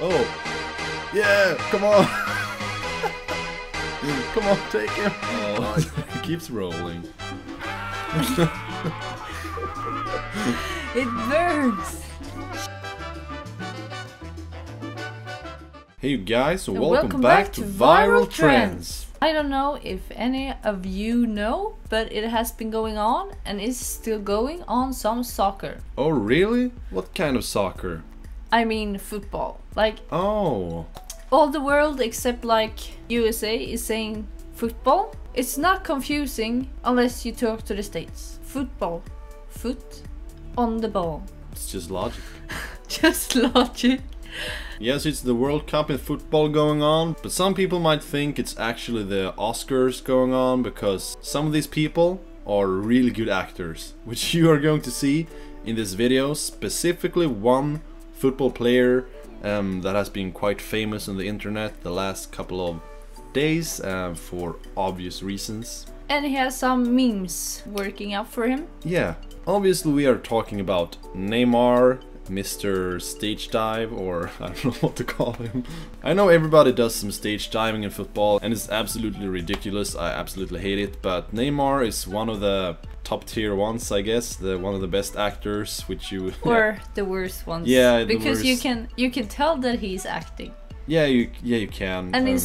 Oh. Yeah, come on. Come on, take him. Oh, he keeps rolling. It burns. Hey you guys, welcome back to Viral Trends. I don't know if any of you know, but it has been going on and is still going on some soccer. Oh really? What kind of soccer? I mean football. Like all the world except like USA is saying football. It's not confusing unless you talk to the States. Football. Foot on the ball. It's just logic. Just logic. Yes, it's the World Cup in football going on, but some people might think it's actually the Oscars going on because some of these people are really good actors, which you are going to see in this video, specifically one football player that has been quite famous on the internet the last couple of days for obvious reasons. And he has some memes working out for him. Yeah, obviously we are talking about Neymar, Mr. Stage Dive, or I don't know what to call him. I know everybody does some stage diving in football and it's absolutely ridiculous, I absolutely hate it, but Neymar is one of the top tier ones, I guess, one of the best actors, which you... Or the worst ones. Yeah, because you can tell that he's acting. Yeah, you can. And in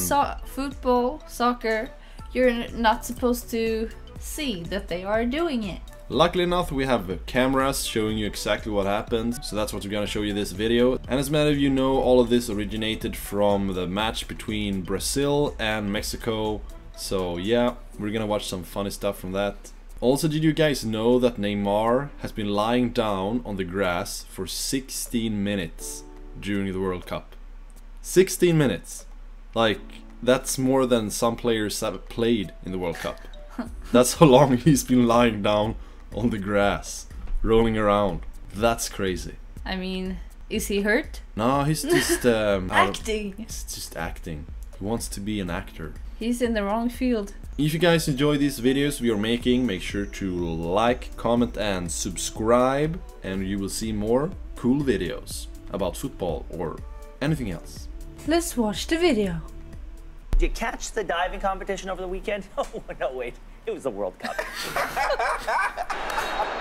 football, soccer, you're not supposed to see that they are doing it. Luckily enough, we have cameras showing you exactly what happened, so that's what we're gonna show you this video. And as many of you know, all of this originated from the match between Brazil and Mexico, so yeah, we're gonna watch some funny stuff from that. Also, did you guys know that Neymar has been lying down on the grass for 16 minutes during the World Cup? 16 minutes! Like, that's more than some players have played in the World Cup. That's how long he's been lying down on the grass, rolling around. That's crazy. I mean, is he hurt? No, he's just acting. He's just acting. He wants to be an actor. He's in the wrong field. If you guys enjoy these videos we are making, make sure to like, comment and subscribe, and you will see more cool videos about football or anything else. Let's watch the video. Did you catch the diving competition over the weekend? Oh, no, wait. It was the World Cup.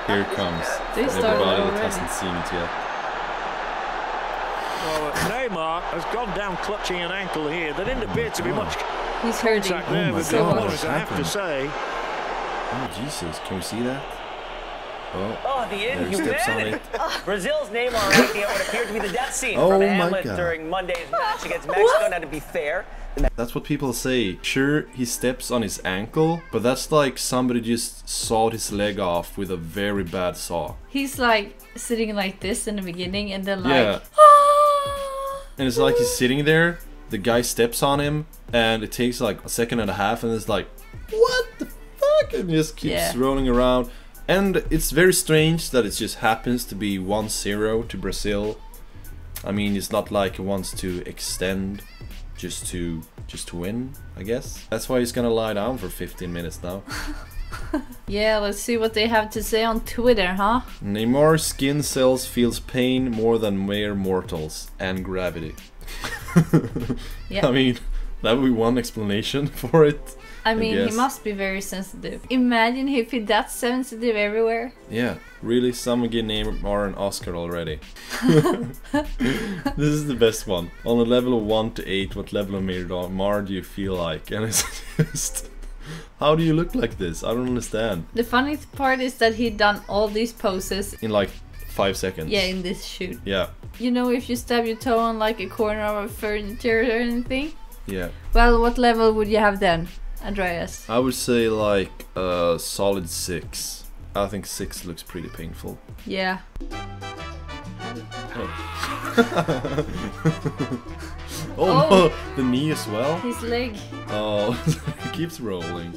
Here it comes. Everybody that hasn't seen it yet. Well, Neymar has gone down clutching an ankle here. There didn't appear to be much contact there. Oh, my God, what's happened? I have to say. Oh, Jesus. Can we see that? Oh, the inhumanity! Brazil's Neymar making what appeared to be the death scene from Hamlet during Monday's match against Mexico. Now, to be fair, that's what people say. Sure, he steps on his ankle, but that's like somebody just sawed his leg off with a very bad saw. He's like sitting like this in the beginning, and then like, and it's like he's sitting there. The guy steps on him, and it takes like a second and a half, and it's like, what the fuck? And he just keeps rolling around. And it's very strange that it just happens to be 1-0 to Brazil. I mean, it's not like he wants to extend just to win, I guess. That's why he's gonna lie down for 15 minutes now. Yeah, let's see what they have to say on Twitter, huh? Neymar's skin cells feels pain more than mere mortals and gravity. I mean, that would be one explanation for it. I mean, he must be very sensitive. Imagine if he's that sensitive everywhere. Yeah, really, someone gave Neymar an Oscar already. This is the best one. On a level of 1 to 8, what level of Neymar do you feel like? And it's just... How do you look like this? I don't understand. The funny part is that he done all these poses in like 5 seconds. Yeah, in this shoot. Yeah. You know, if you stab your toe on like a corner of a furniture or anything? Yeah. Well, what level would you have then, Andreas? I would say like a solid 6. I think 6 looks pretty painful. Yeah. Oh, oh, the knee as well. His leg. Oh, it keeps rolling.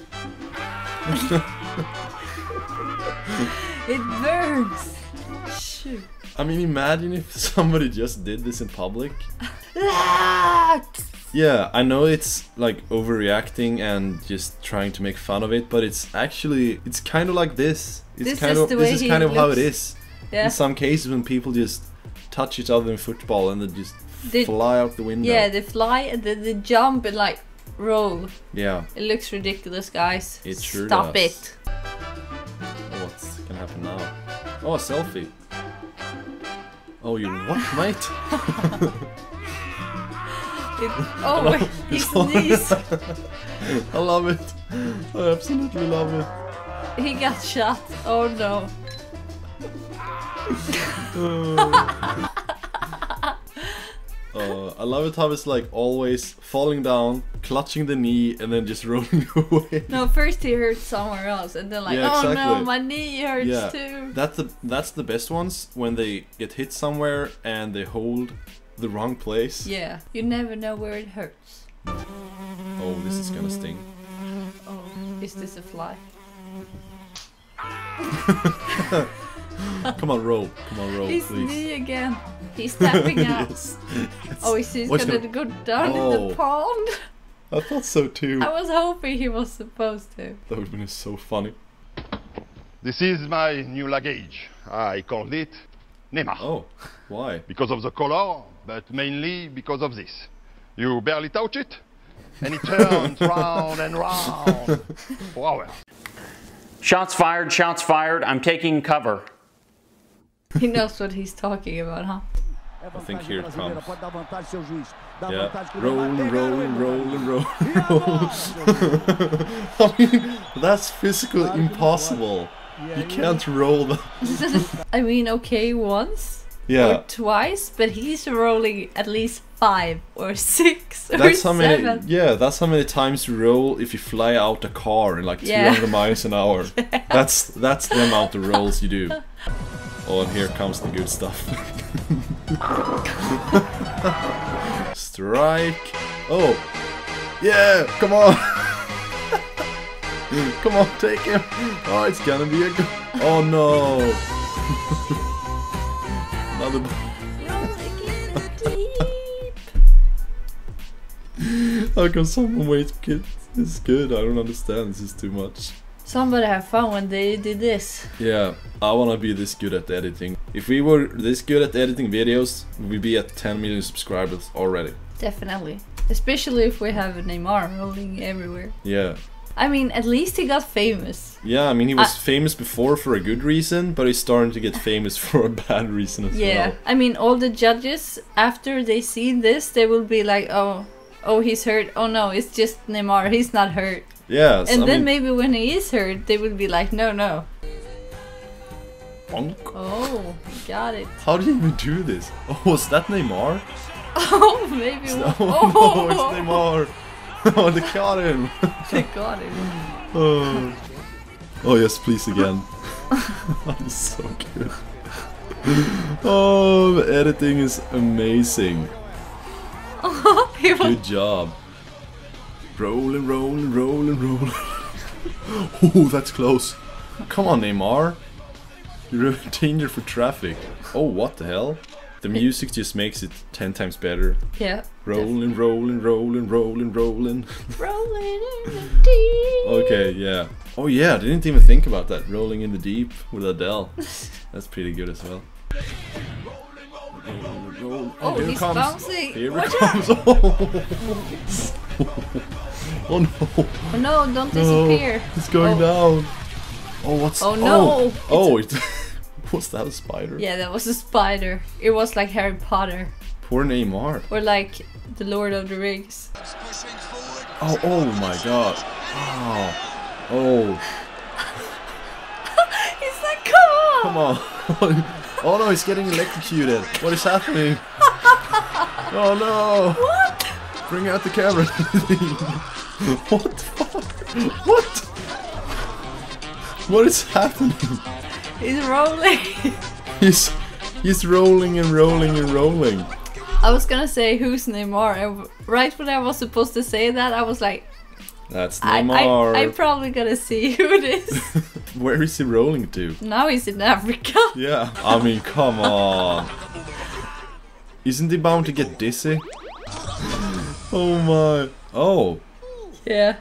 It burns. Shoot. I mean, imagine if somebody just did this in public. Yeah, I know it's like overreacting and just trying to make fun of it, but it's actually, it's kind of like this. This is kind of how it is. Yeah. In some cases when people just touch each other in football and they just they fly out the window. Yeah, they fly and then they jump and like roll. Yeah. It looks ridiculous, guys. It sure does. Stop it. What's gonna happen now? Oh, a selfie. Oh, you what, mate? Oh, he sneezed. I love it. I absolutely love it. He got shot. Oh no. I love it how it's like always falling down, clutching the knee, and then just rolling away. No, first he hurts somewhere else, and then like, yeah, exactly. Oh no, my knee hurts too. That's the best ones, when they get hit somewhere and they hold the wrong place. Yeah, you never know where it hurts. Oh, this is gonna sting. Oh, is this a fly? Come on, roll. Come on, roll, please. His knee again. He's tapping out. Yes. Oh, he's gonna go down in the pond. I thought so too. I was hoping he was supposed to. That would have been so funny. This is my new luggage. I called it Neymar. Oh, why? Because of the color, but mainly because of this. You barely touch it, and it turns round and round for hours. Shots fired, shots fired. I'm taking cover. He knows what he's talking about, huh? I think here it comes. Yeah. Roll, roll, roll, roll, roll. I mean, that's physically impossible. You can't roll that. I mean, okay, once or twice, but he's rolling at least 5 or 6 or that's 7. How many, yeah, that's how many times you roll if you fly out a car in like 200 miles an hour. Yeah. That's the amount of rolls you do. Oh, and here comes the good stuff. Strike. Oh. Yeah, come on. Come on, take him. Oh, it's gonna be a good... Oh, no. Another... How can someone wait to get this good? I don't understand. This is too much. Somebody have fun when they did this. Yeah, I wanna be this good at editing. If we were this good at editing videos, we'd be at 10 million subscribers already. Definitely. Especially if we have Neymar rolling everywhere. Yeah. I mean, at least he got famous. Yeah, I mean, he was famous before for a good reason, but he's starting to get famous for a bad reason as well. Yeah, I mean, all the judges, after they see this, they will be like, oh, he's hurt. Oh no, it's just Neymar, he's not hurt. Yes, and I then mean, maybe when he is hurt, they would be like, no. Bonk. Oh, got it. How do you even do this? Oh, was that Neymar? Oh, maybe. Oh, no, it's Neymar. Oh, they got him. They got him. Oh, yes, please again. That is so good. Oh, the editing is amazing. Good job. Rolling, rolling, rolling, rolling. Oh, that's close. Come on, Neymar. You're a danger for traffic. Oh, what the hell? The music just makes it 10 times better. Yeah. Rolling, definitely. Rolling, rolling, rolling, rolling. Rolling in the deep. Okay, yeah. Oh, yeah, I didn't even think about that. Rolling in the deep with Adele. That's pretty good as well. Oh, here he's comes. Bouncing. Here watch it comes. Out. Oh no. Oh no, don't disappear. It's going down. Oh, what's... Oh no. Oh, was that a spider? Yeah, that was a spider. It was like Harry Potter. Poor Neymar. Or like the Lord of the Rings. Oh, oh my god. Oh. Oh. He's like, come on. Come on. Oh no, he's getting electrocuted. What is happening? Oh no! What? Bring out the camera. What the fuck? What? What is happening? He's rolling. He's rolling and rolling and rolling. I was gonna say, who's Neymar? And right when I was supposed to say that, I was like... That's Neymar. I'm probably gonna see who it is. Where is he rolling to? Now he's in Africa. Yeah, I mean, come on. Isn't he bound to get dizzy? Oh my. Oh. Yeah.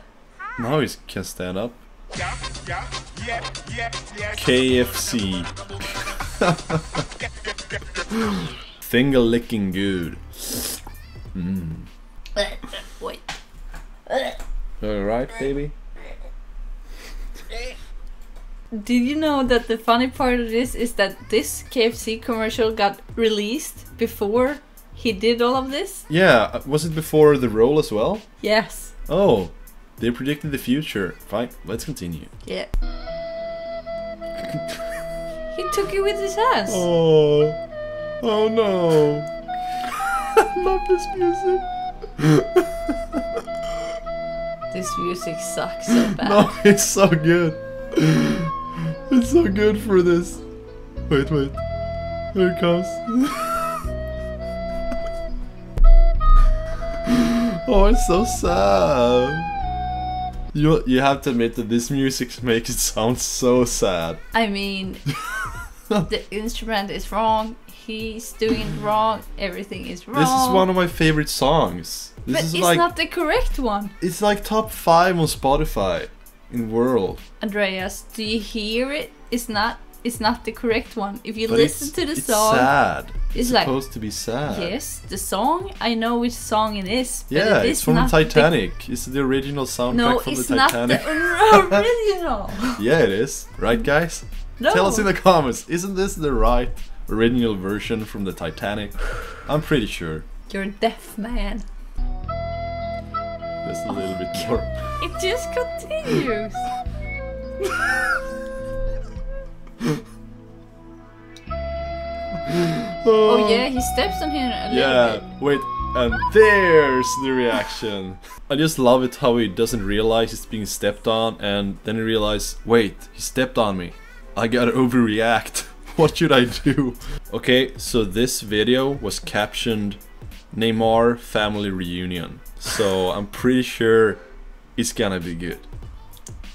Now he can stand up. KFC. Finger licking good. Wait. Alright, baby? Did you know that the funny part of this is that this KFC commercial got released before he did all of this? Yeah, was it before the role as well? Yes. Oh, they predicted the future. Fine, let's continue. Yeah. He took it with his hands. Oh, oh no. I love this music. This music sucks so bad. No, it's so good. It's so good for this. Wait, wait. Here it comes. Oh, it's so sad. You have to admit that this music makes it sound so sad. I mean, the instrument is wrong. He's doing it wrong. Everything is wrong. This is one of my favorite songs. This but is it's like, not the correct one. It's like top 5 on Spotify in world. Andreas, do you hear it? It's not the correct one. If you but listen to the song, sad. It's like, supposed to be sad. Yes, the song. I know which song it is. But yeah, it's from Titanic. It's the original soundtrack from the Titanic. No, it's not the original. Yeah, it is. Right, guys? No. Tell us in the comments. Isn't this the right original version from the Titanic? I'm pretty sure. You're deaf, man. Just a little bit more. It just continues. Oh yeah, he steps on him a little bit. Wait, and there's the reaction. I just love it how he doesn't realize he's being stepped on, and then he realizes, wait, he stepped on me. I gotta overreact. What should I do? Okay, so this video was captioned Neymar family reunion. So I'm pretty sure it's gonna be good.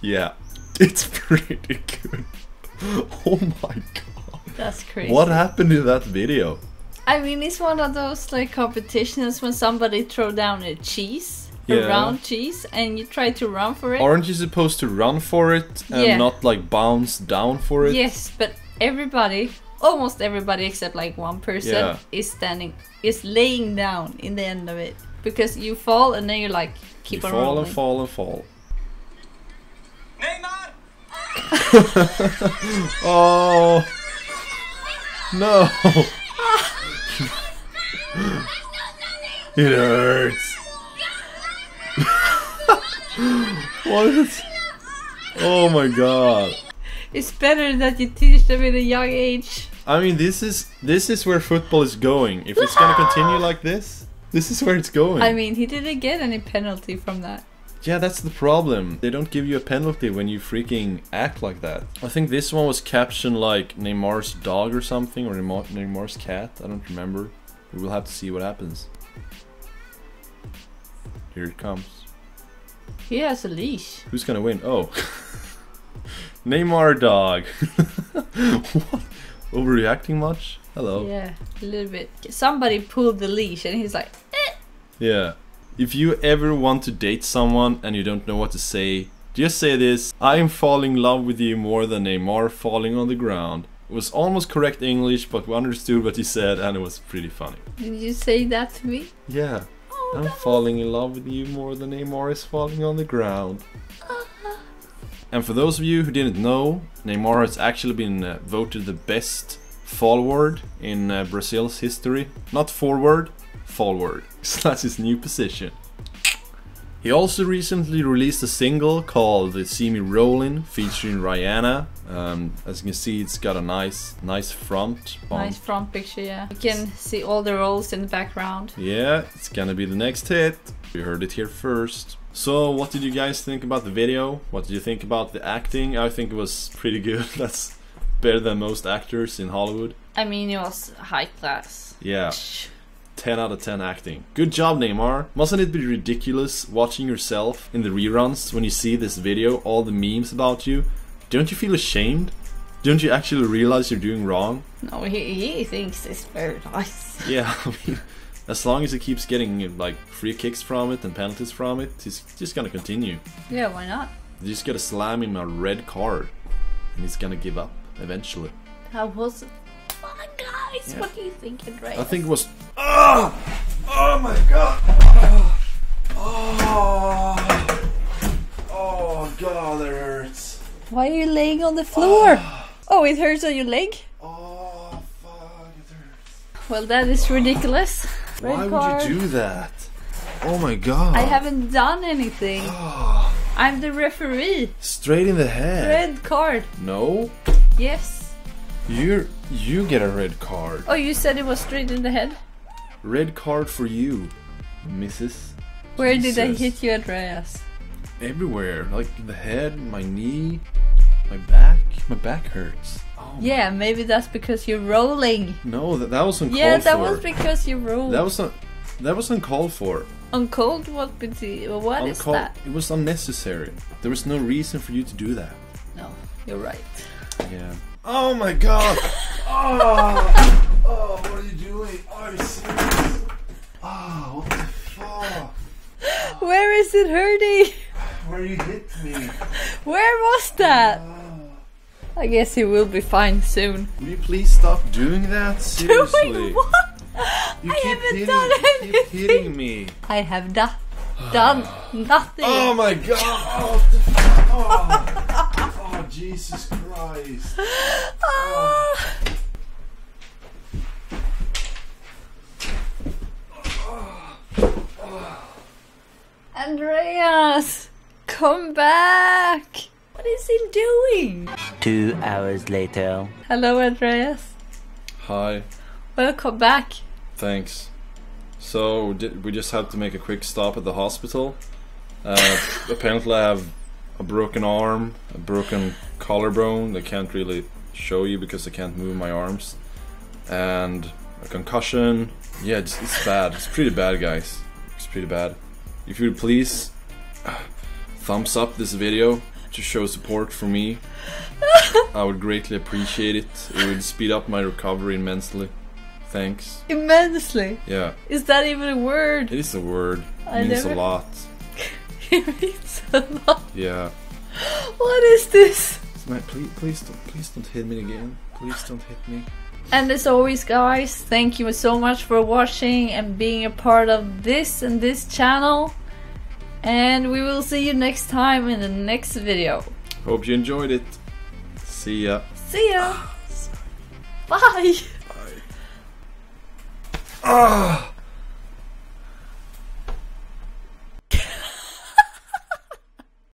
Yeah, it's pretty good. Oh my god. That's crazy. What happened in that video? I mean, it's one of those like competitions when somebody throw down a cheese, a round cheese, and you try to run for it. Aren't you supposed to run for it and not like bounce down for it? Yes, but everybody, almost everybody except like one person is laying down in the end of it. Because you fall and then you like keep on rolling. You fall and fall and fall. Neymar! Oh no! It hurts. What? Oh my god! It's better that you teach them at a young age. I mean, this is where football is going. If it's gonna continue like this. This is where it's going. I mean, he didn't get any penalty from that. Yeah, that's the problem. They don't give you a penalty when you freaking act like that. I think this one was captioned like Neymar's dog or something, or Neymar's cat. I don't remember. We will have to see what happens. Here it comes. He has a leash. Who's gonna win? Oh. Neymar dog. What? Overreacting much? Hello. Yeah, a little bit. Somebody pulled the leash and he's like, eh. Yeah. If you ever want to date someone and you don't know what to say, just say this: I'm falling in love with you more than Neymar falling on the ground. It was almost correct English, but we understood what he said and it was pretty funny. Did you say that to me? Yeah. Oh, I'm falling in love with you more than Neymar is falling on the ground. And for those of you who didn't know, Neymar has actually been voted the best forward in Brazil's history. Not forward, forward. So that's his new position. He also recently released a single called See Me Rollin' featuring Rihanna. As you can see, it's got a nice front. Nice front picture, yeah. You can see all the rolls in the background. Yeah, it's gonna be the next hit. You heard it here first. So, what did you guys think about the video? What did you think about the acting? I think it was pretty good. That's better than most actors in Hollywood. I mean, it was high class. Yeah. 10 out of 10 acting. Good job, Neymar. Mustn't it be ridiculous watching yourself in the reruns when you see this video, all the memes about you? Don't you feel ashamed? Don't you actually realize you're doing wrong? No, he thinks it's very nice. Yeah, I mean, as long as he keeps getting like free kicks from it and penalties from it, he's just gonna continue. Yeah, why not? You just gotta slam him a red card and he's gonna give up eventually. That was fun, guys. Yeah. What do you think, Andreas? I think it was. Oh my god. Oh god, that hurts. Why are you laying on the floor? Oh, it hurts on your leg? Oh fuck, it hurts. Well, that is ridiculous. Why would you do that? Oh my god. I haven't done anything. I'm the referee. Straight in the head. Red card. No. Yes. You get a red card. Oh, you said it was straight in the head? Red card for you, Mrs. Where did I hit you, Andreas? Everywhere. Like the head, my knee, my back. My back hurts. Oh. Yeah, maybe that's because you're rolling. No, that wasn't called for. Yeah, that was because you rolled. That was uncalled for. Uncalled? What is that? It was unnecessary. There was no reason for you to do that. No, you're right. Yeah. Oh my god! Oh, what are you doing? Are you serious? Oh, what the fuck? Oh. Where is it hurting? Where you hit me? Where was that? I guess he will be fine soon. Will you please stop doing that? Seriously. Doing what? You keep hitting me. I have done nothing. Oh my god. Oh Jesus Christ. Andreas, come back. What is he doing? 2 hours later. Hello, Andreas. Hi. Welcome back. Thanks. So, we just had to make a quick stop at the hospital. Apparently I have a broken arm, a broken collarbone. I can't really show you because I can't move my arms. And a concussion. Yeah, it's bad. It's pretty bad, guys. It's pretty bad. If you would please, thumbs up this video to show support for me. I would greatly appreciate it. It would speed up my recovery immensely. Thanks. Immensely? Yeah. Is that even a word? It is a word. It means a lot. It means a lot? Yeah. What is this? Please don't hit me again. Please don't hit me. And as always, guys, thank you so much for watching and being a part of this and this channel. And we will see you next time in the next video. Hope you enjoyed it. See ya. See ya. Bye. Bye. Ah.